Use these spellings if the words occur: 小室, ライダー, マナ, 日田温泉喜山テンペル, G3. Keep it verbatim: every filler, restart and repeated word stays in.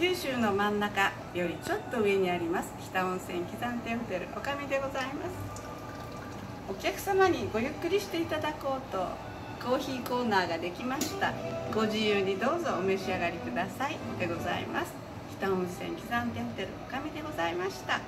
九州の真ん中よりちょっと上にあります日田温泉喜山テンペルおかみでございます。お客様にごゆっくりしていただこうとコーヒーコーナーができました。ご自由にどうぞお召し上がりくださいでございます。日田温泉喜山テンペルおかみでございました。